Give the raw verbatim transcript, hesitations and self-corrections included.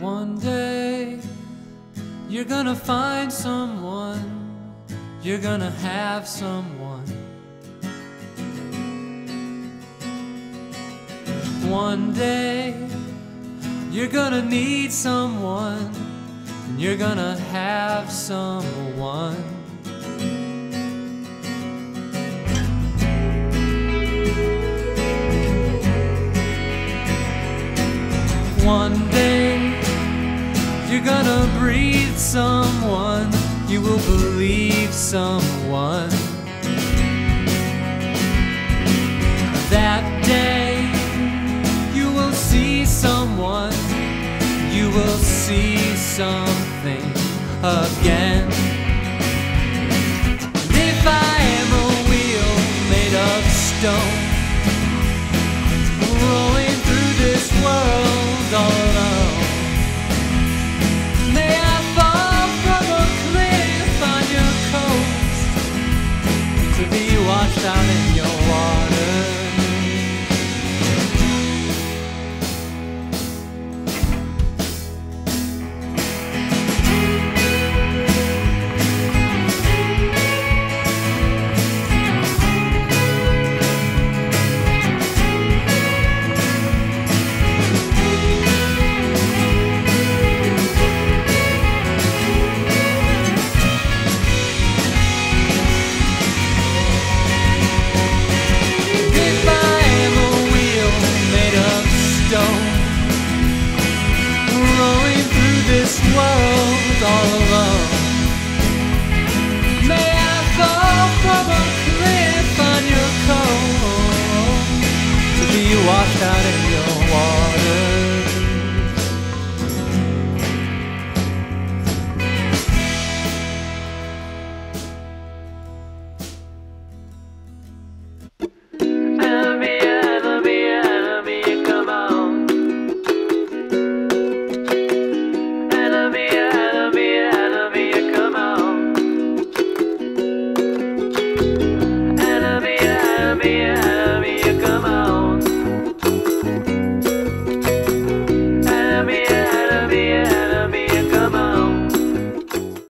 One day, you're gonna find someone, you're gonna have someone. One day, you're gonna need someone, and you're gonna have someone. One day, you're gonna breathe someone, you will believe someone. That day, you will see someone, you will see something again. And if I am a wheel made of stone, rolling through this world all alone, may I fall from a cliff on your coast to be washed out in your water. Washed out in your water.